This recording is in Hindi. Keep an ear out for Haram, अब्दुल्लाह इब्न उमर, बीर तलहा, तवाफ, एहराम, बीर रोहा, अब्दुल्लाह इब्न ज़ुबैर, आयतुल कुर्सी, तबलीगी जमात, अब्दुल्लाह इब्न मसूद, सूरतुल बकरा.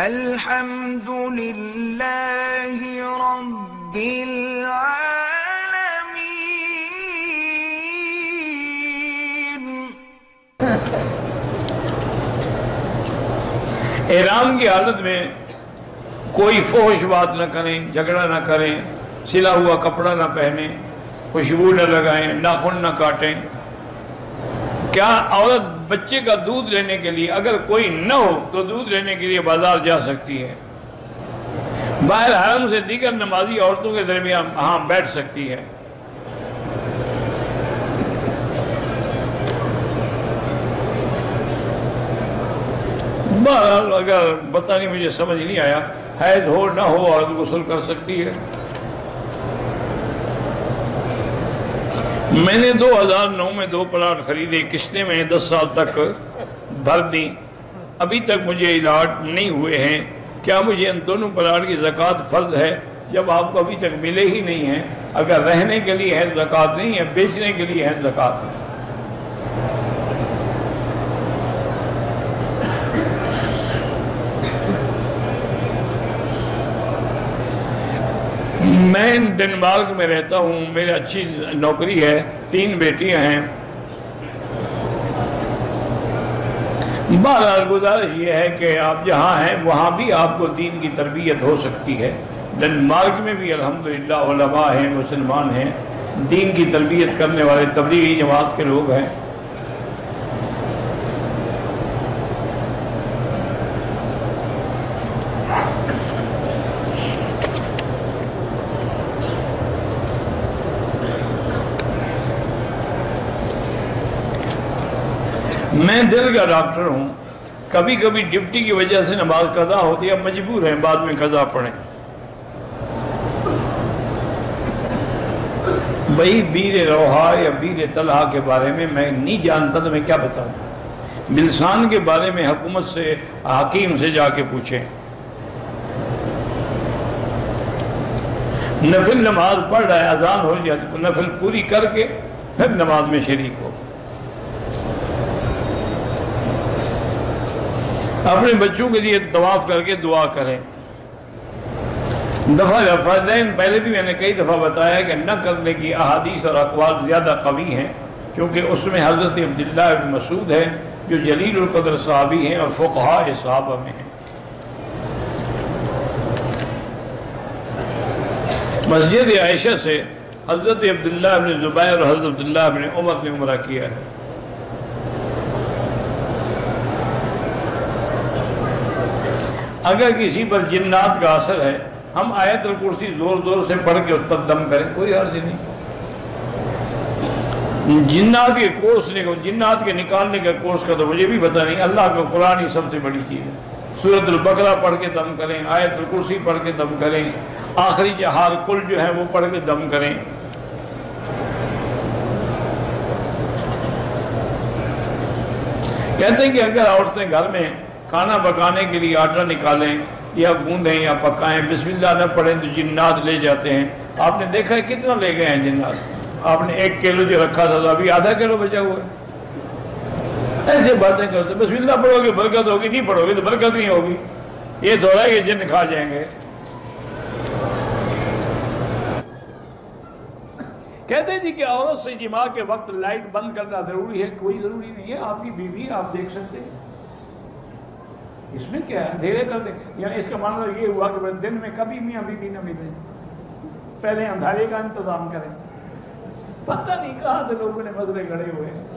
الحمد لله رب العالمين। एहराम की हालत में कोई फोहश बात ना करें, झगड़ा ना करें, सिला हुआ कपड़ा ना पहने, खुशबू ना लगाएं, नाखून ना काटें। क्या औरत बच्चे का दूध लेने के लिए, अगर कोई न हो तो दूध लेने के लिए बाजार जा सकती है। बाहर हरम से दीगर नमाजी औरतों के दरमियान हाँ बैठ सकती है। अगर पता नहीं, मुझे समझ नहीं आया, हैज हो ना हो औरत गुस्ल कर सकती है। मैंने 2009 में 2 प्लाट खरीदे, किस्तें में 10 साल तक भर दी, अभी तक मुझे इलाट नहीं हुए हैं। क्या मुझे इन दोनों प्लाट की ज़कात फ़र्ज है? जब आपको अभी तक मिले ही नहीं हैं, अगर रहने के लिए है ज़कात नहीं है, बेचने के लिए है ज़कात है। मैं डेनमार्क में रहता हूँ, मेरी अच्छी नौकरी है, 3 बेटियाँ हैं। बहरहाल गुजारिश ये है कि आप जहाँ हैं वहाँ भी आपको दीन की तरबियत हो सकती है। डेनमार्क में भी अल्हम्दुलिल्लाह उलमा हैं, मुसलमान हैं, दीन की तरबियत करने वाले तबलीगी जमात के लोग हैं। मैं दिल का डॉक्टर हूँ, कभी कभी ड्यूटी की वजह से नमाज कज़ा होती है, मजबूर हैं बाद में कज़ा पढ़ें। भाई बीर रोहा या बीर तलहा के बारे में मैं नहीं जानता तो मैं क्या बताऊँ। बिलसान के बारे में हुकूमत से, हकीम से जाके पूछें। नफिल नमाज पढ़ रहा है, अजान हो जाती, नफिल पूरी करके फिर नमाज में शरीक हो। अपने बच्चों के लिए तवाफ करके दुआ करें। दफ़ा पहले भी मैंने कई दफ़ा बताया कि न करने की अहादीस और अक़वाल ज़्यादा कवी हैं, क्योंकि उसमें हज़रत अब्दुल्लाह इब्न मसूद है जो जलीलुल क़द्र सहाबी हैं और फ़ुक़हा सहाबा में हैं। मस्जिद आयशा से हज़रत अब्दुल्लाह इब्न ज़ुबैर और हज़रत अब्दुल्लाह इब्न उमर ने उमरा किया है। अगर किसी पर जिन्नात का असर है, हम आयतुल कुर्सी जोर जोर से पढ़ के उस पर दम करें, कोई हर्ज नहीं। जिन्नात के कोर्स ने, जिन्नात के निकालने का कोर्स का तो मुझे भी पता नहीं। अल्लाह का कुरान ही सबसे बड़ी चीज़ है। सूरतुल बकरा पढ़ के दम करें, आयतुल कुर्सी पढ़ के दम करें, आखिरी जहार कुल जो है वो पढ़ के दम करें। कहते हैं कि अगर औरतें घर में खाना पकाने के लिए आटा निकालें या गूंधें या पकाएं, बिस्मिल्लाह न पढ़ें तो जिन्नात ले जाते हैं। आपने देखा है कितना ले गए हैं जिन्नात। आपने 1 किलो जो रखा था तो अभी आधा किलो बचा हुआ है। ऐसे बातें करते, बिस्मिल्लाह पढ़ोगे बरकत होगी, नहीं पढ़ोगे तो बरकत नहीं होगी। ये थोड़ा है कि जिन्न खा जाएंगे। कहते हैं जी कि औरत से जिमा के वक्त लाइट बंद करना ज़रूरी है। कोई ज़रूरी नहीं है, आपकी बीवी आप देख सकते हैं, इसमें क्या है, अंधेरे कर दे। यानी इसका मतलब ये हुआ कि दिन में कभी मियाँ बीबी न मिले, पहले अंधारे का इंतजाम करें। पता नहीं कहाँ से लोगों ने मसले गड़े हुए हैं।